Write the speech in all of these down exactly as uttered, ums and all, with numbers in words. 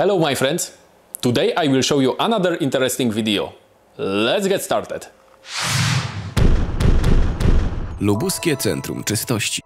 Hello my friends, today I will show you another interesting video. Let's get started! Lubuskie Centrum Czystości.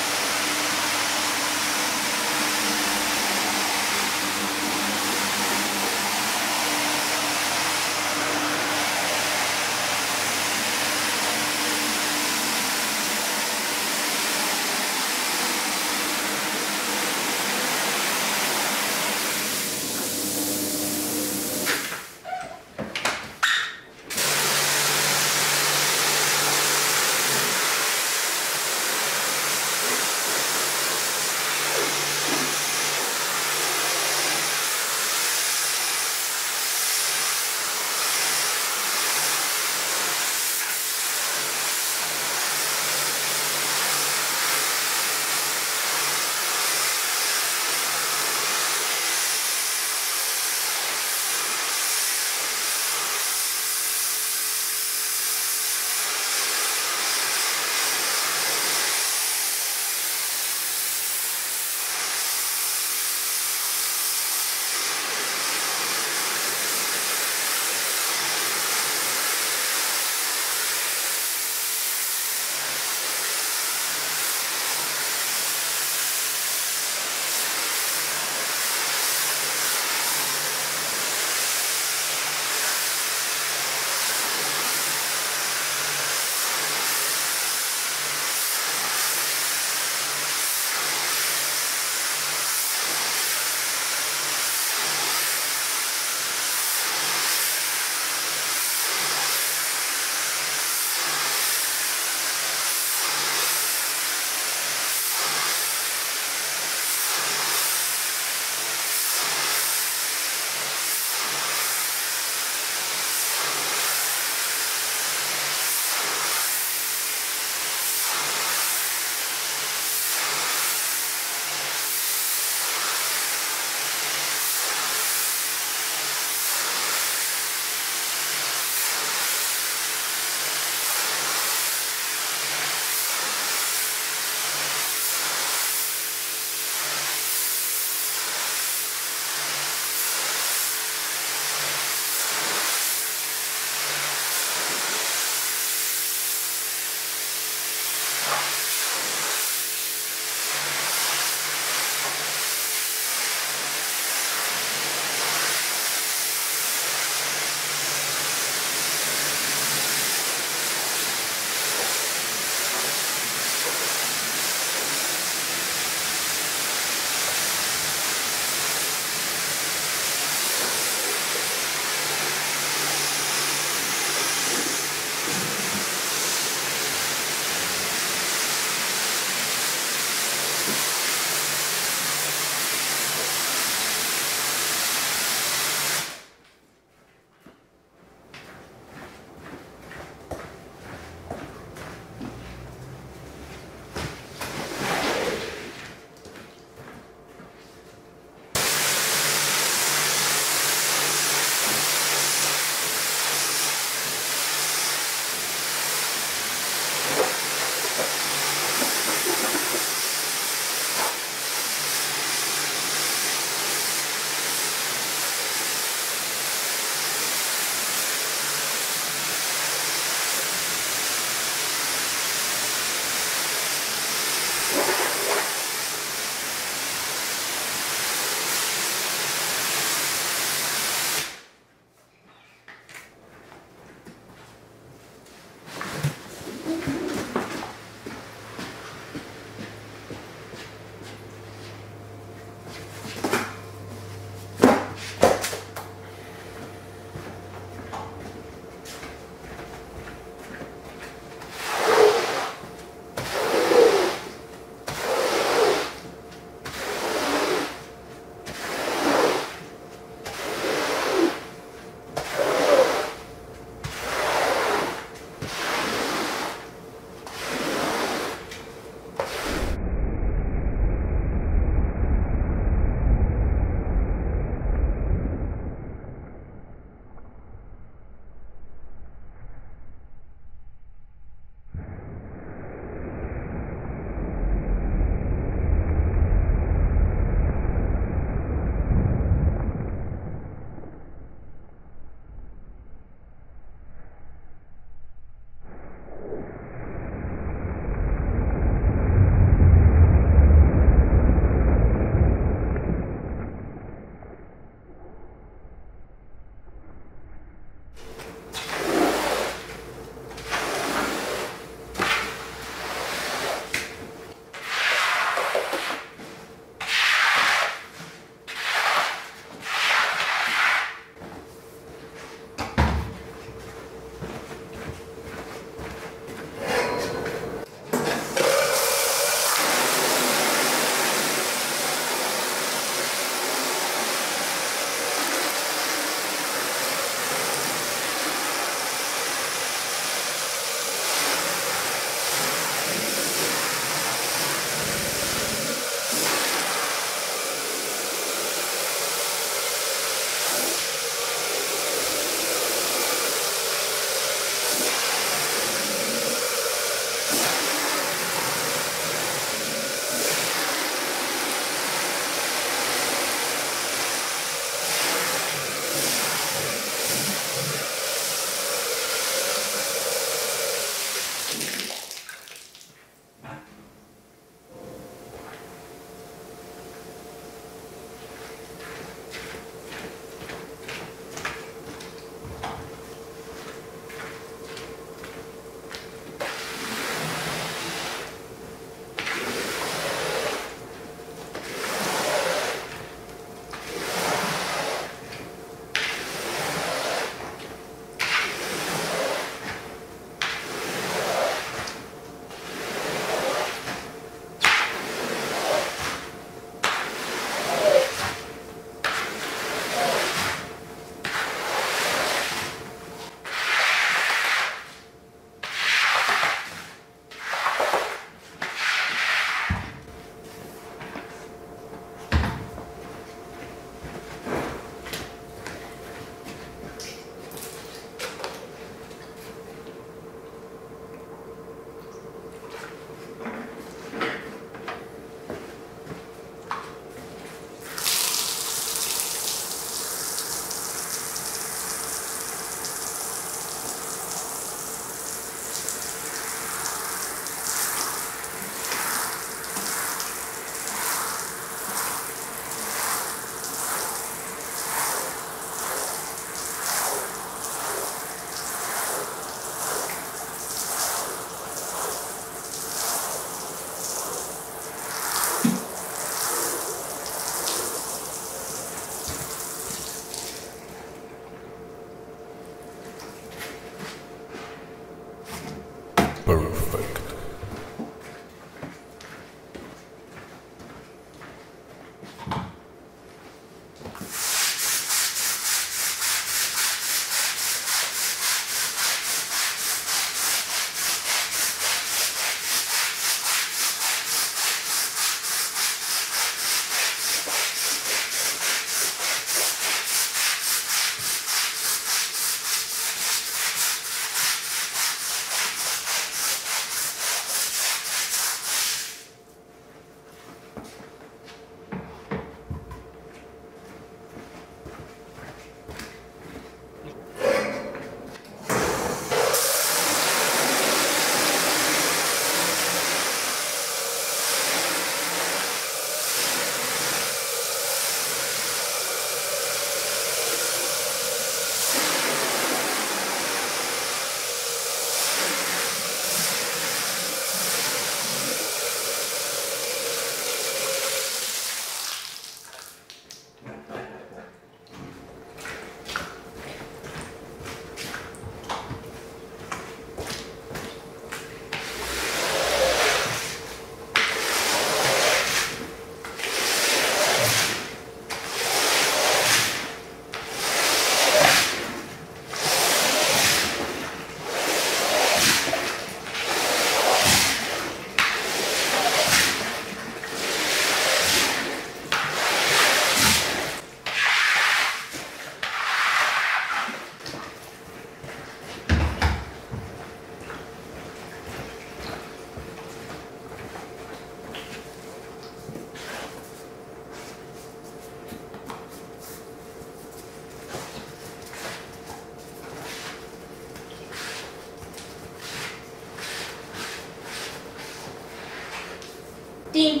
Ding.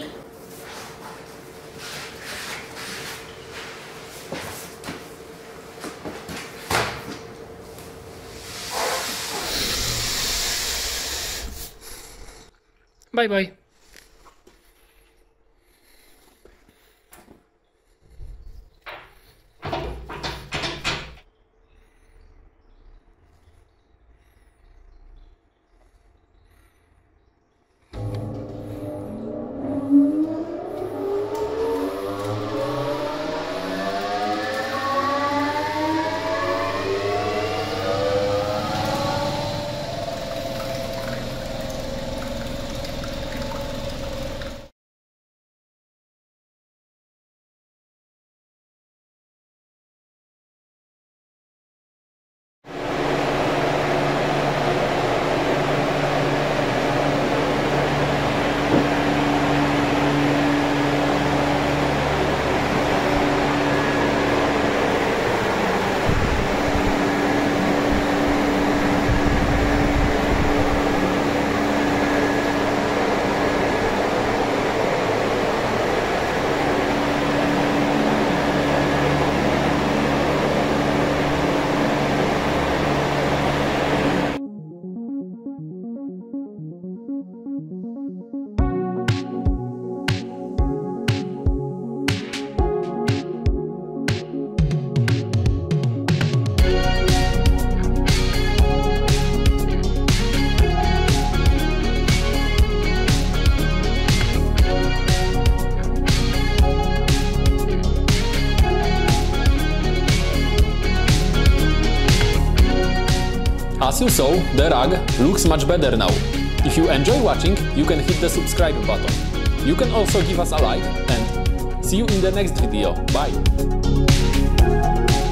Bye, bye. As you saw, the rug looks much better now. If you enjoy watching, you can hit the subscribe button. You can also give us a like and see you in the next video. Bye!